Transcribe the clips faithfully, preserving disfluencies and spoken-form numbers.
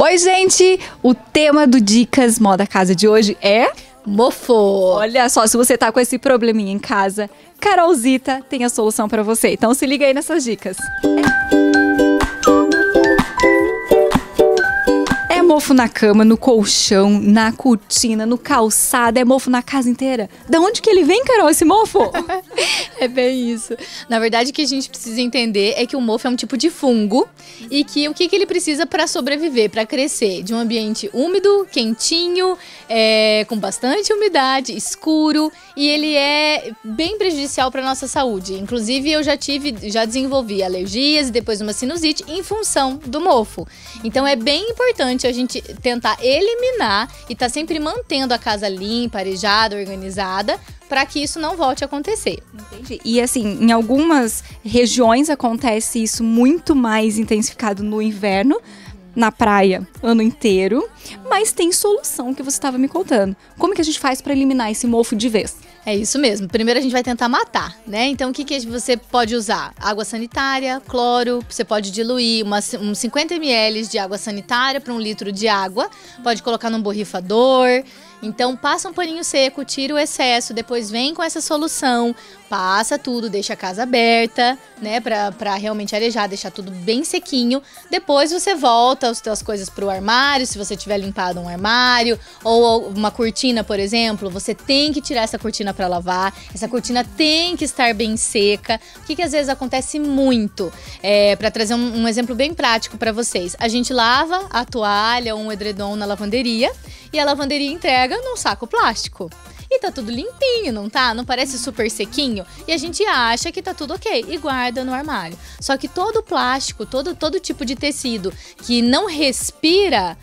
Oi, gente! O tema do Dicas Moda Casa de hoje é... mofo! Olha só, se você tá com esse probleminha em casa, Carolzita tem a solução pra você. Então se liga aí nessas dicas. É mofo na cama, no colchão, na cortina, no calçado, é mofo na casa inteira. Da onde que ele vem, Carol, esse mofo? É bem isso. Na verdade, o que a gente precisa entender é que o mofo é um tipo de fungo e que o que, que ele precisa para sobreviver, para crescer? De um ambiente úmido, quentinho, é, com bastante umidade, escuro, e ele é bem prejudicial para nossa saúde. Inclusive, eu já tive, já desenvolvi alergias e depois uma sinusite em função do mofo. Então, é bem importante a gente tentar eliminar e tá sempre mantendo a casa limpa, arejada, organizada, para que isso não volte a acontecer. Entendi. E assim, em algumas regiões acontece isso muito mais intensificado no inverno, na praia, ano inteiro. Mas tem solução que você estava me contando. Como que a gente faz para eliminar esse mofo de vez? É isso mesmo. Primeiro a gente vai tentar matar, né? Então o que, que você pode usar? Água sanitária, cloro, você pode diluir umas, uns cinquenta mililitros de água sanitária para um litro de água. Pode colocar num borrifador. Então passa um paninho seco, tira o excesso, depois vem com essa solução, passa tudo, deixa a casa aberta, né, pra, pra realmente arejar, deixar tudo bem sequinho. Depois você volta as suas coisas pro armário, se você tiver limpado um armário ou uma cortina, por exemplo, você tem que tirar essa cortina pra lavar, essa cortina tem que estar bem seca. O que que às vezes acontece muito, é, pra trazer um, um exemplo bem prático pra vocês, a gente lava a toalha ou um edredom na lavanderia e a lavanderia entrega num saco plástico. E tá tudo limpinho, não tá? Não parece super sequinho? E a gente acha que tá tudo ok e guarda no armário. Só que todo plástico, todo, todo tipo de tecido que não respira,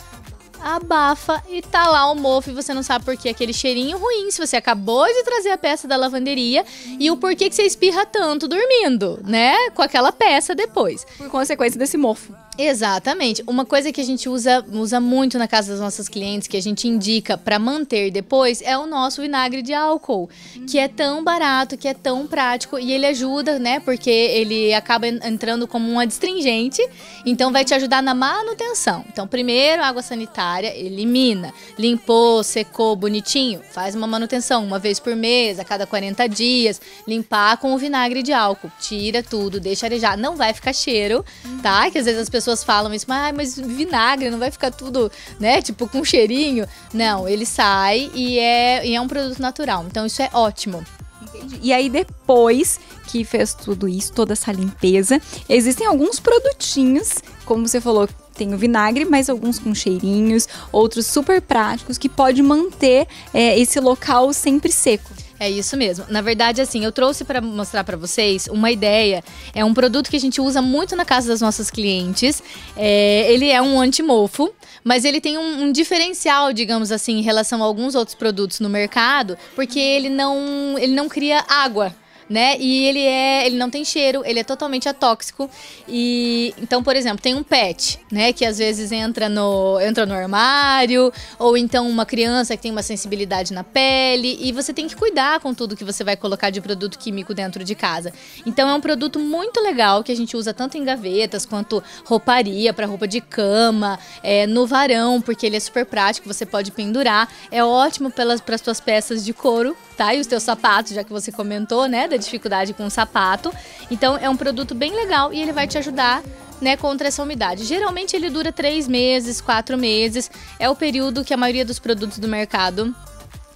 abafa e tá lá o mofo e você não sabe por que aquele cheirinho ruim, se você acabou de trazer a peça da lavanderia e o porquê que você espirra tanto dormindo, né? Com aquela peça depois. Por consequência desse mofo. Exatamente. Uma coisa que a gente usa, usa muito na casa das nossas clientes, que a gente indica pra manter depois, é o nosso vinagre de álcool, que é tão barato, que é tão prático e ele ajuda, né? Porque ele acaba entrando como um adstringente, então vai te ajudar na manutenção. Então, primeiro, água sanitária, elimina, limpou, secou bonitinho, faz uma manutenção uma vez por mês, a cada quarenta dias, limpar com o vinagre de álcool, tira tudo, deixa arejar, não vai ficar cheiro, tá? Que às vezes as pessoas falam isso, ah, mas vinagre não vai ficar tudo, né, tipo com cheirinho. Não, ele sai e é, e é um produto natural, então isso é ótimo. Entendi. E aí depois que fez tudo isso, toda essa limpeza, existem alguns produtinhos, como você falou, tem o vinagre, mas alguns com cheirinhos, outros super práticos, que pode manter é, esse local sempre seco. É isso mesmo. Na verdade, assim, eu trouxe para mostrar para vocês uma ideia. É um produto que a gente usa muito na casa das nossas clientes. É, ele é um antimofo, mas ele tem um, um diferencial, digamos assim, em relação a alguns outros produtos no mercado, porque ele não, ele não cria água, né? E ele é, ele não tem cheiro, ele é totalmente atóxico. E então, por exemplo, tem um pet, né, que às vezes entra no, entra no armário, ou então uma criança que tem uma sensibilidade na pele, e você tem que cuidar com tudo que você vai colocar de produto químico dentro de casa. Então é um produto muito legal que a gente usa tanto em gavetas quanto rouparia, para roupa de cama, é, no varão, porque ele é super prático, você pode pendurar, é ótimo pelas para as suas peças de couro, tá? E os teus sapatos, já que você comentou, né, da dificuldade com o sapato. Então é um produto bem legal e ele vai te ajudar, né, contra essa umidade. Geralmente ele dura três meses, quatro meses, é o período que a maioria dos produtos do mercado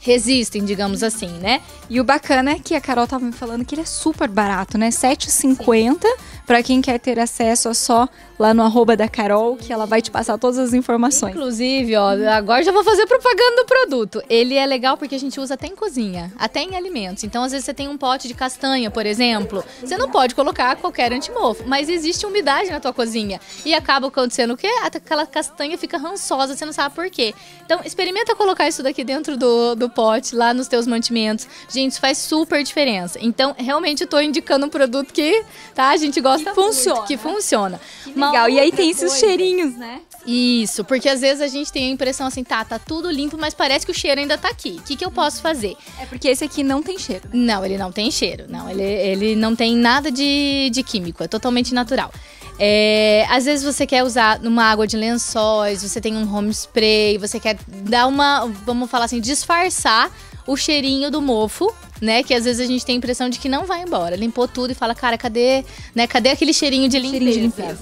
resistem, digamos assim, né? E o bacana é que a Carol tava me falando que ele é super barato, né? sete reais e cinquenta centavos para quem quer ter acesso, é só lá no arroba da Carol, que ela vai te passar todas as informações. Inclusive, ó, agora já vou fazer propaganda do produto. Ele é legal porque a gente usa até em cozinha, até em alimentos. Então, às vezes você tem um pote de castanha, por exemplo, você não pode colocar qualquer antimofo, mas existe umidade na tua cozinha e acaba acontecendo o quê? Aquela castanha fica rançosa, você não sabe por quê. Então, experimenta colocar isso daqui dentro do, do pote, lá nos teus mantimentos. Gente, isso faz super diferença. Então, realmente, eu tô indicando um produto que, tá, a gente gosta que funciona, muito, que funciona. Que legal. E aí tem coisa, esses cheirinhos, né? Isso, porque às vezes a gente tem a impressão assim, tá, tá tudo limpo, mas parece que o cheiro ainda tá aqui. O que que eu posso fazer? É porque esse aqui não tem cheiro, né? Não, ele não tem cheiro, não. Ele, ele não tem nada de, de químico, é totalmente natural. É, às vezes você quer usar numa água de lençóis, você tem um home spray, você quer dar uma, vamos falar assim, disfarçar o cheirinho do mofo, né? Que às vezes a gente tem a impressão de que não vai embora. Limpou tudo e fala, cara, cadê, né? Cadê aquele cheirinho de limpeza? Cheirinho de limpeza.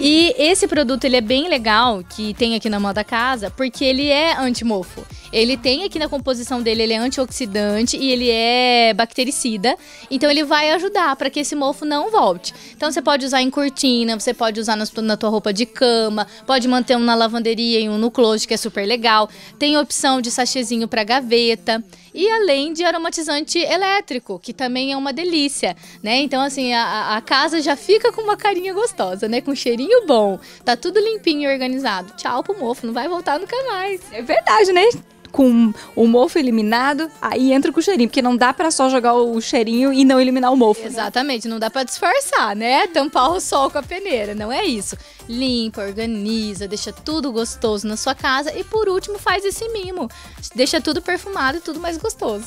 E esse produto, ele é bem legal, que tem aqui na Moda Casa, porque ele é antimofo. Ele tem aqui na composição dele, ele é antioxidante e ele é bactericida. Então ele vai ajudar para que esse mofo não volte. Então você pode usar em cortina, você pode usar nas, na tua roupa de cama, pode manter um na lavanderia e um no closet, que é super legal. Tem opção de sachêzinho para gaveta. E além de aromatizante elétrico, que também é uma delícia, né? Então, assim, a, a casa já fica com uma carinha gostosa, né? Com um cheirinho bom. Tá tudo limpinho e organizado. Tchau pro mofo, não vai voltar nunca mais. É verdade, né? Com o mofo eliminado, aí entra com o cheirinho. Porque não dá pra só jogar o cheirinho e não eliminar o mofo. Exatamente, né? Não dá pra disfarçar, né? Tampar o sol com a peneira, não é isso. Limpa, organiza, deixa tudo gostoso na sua casa. E por último, faz esse mimo. Deixa tudo perfumado e tudo mais gostoso.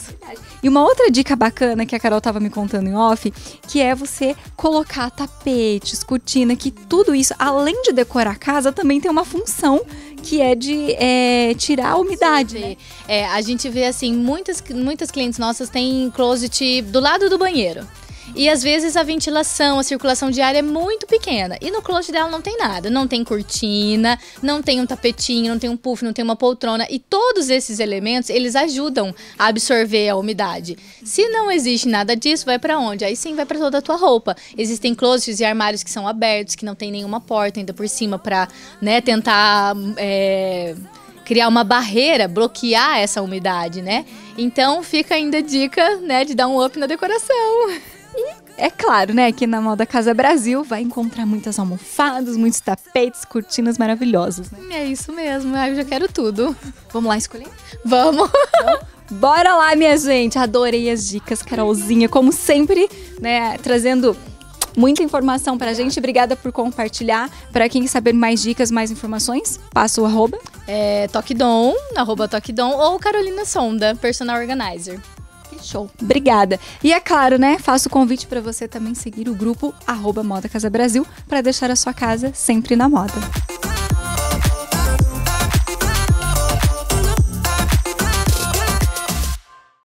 E uma outra dica bacana que a Carol tava me contando em off, que é você colocar tapetes, cortina, que tudo isso, além de decorar a casa, também tem uma função, que é de é, tirar a umidade, né? É, a gente vê assim, muitas, muitas clientes nossas têm closet do lado do banheiro. E às vezes a ventilação, a circulação de ar é muito pequena. E no closet dela não tem nada. Não tem cortina, não tem um tapetinho, não tem um puff, não tem uma poltrona. E todos esses elementos, eles ajudam a absorver a umidade. Se não existe nada disso, vai pra onde? Aí sim vai pra toda a tua roupa. Existem closets e armários que são abertos, que não tem nenhuma porta ainda por cima pra, né, tentar... É... criar uma barreira, bloquear essa umidade, né? Então fica ainda a dica, né, de dar um up na decoração. E é claro, né, aqui na Moda Casa Brasil vai encontrar muitas almofadas, muitos tapetes, cortinas maravilhosas, né? É isso mesmo, eu já quero tudo. Vamos lá escolher? Vamos! Então, bora lá, minha gente! Adorei as dicas, Carolzinha, como sempre, né, trazendo... muita informação pra gente, obrigada por compartilhar. Pra quem quer saber mais dicas, mais informações, passa o arroba. É, toque dom, arroba toque dom, ou Carolina Sonda, personal organizer. Que show. Obrigada. E é claro, né, faço o convite pra você também seguir o grupo arroba Moda Casa Brasil, pra deixar a sua casa sempre na moda.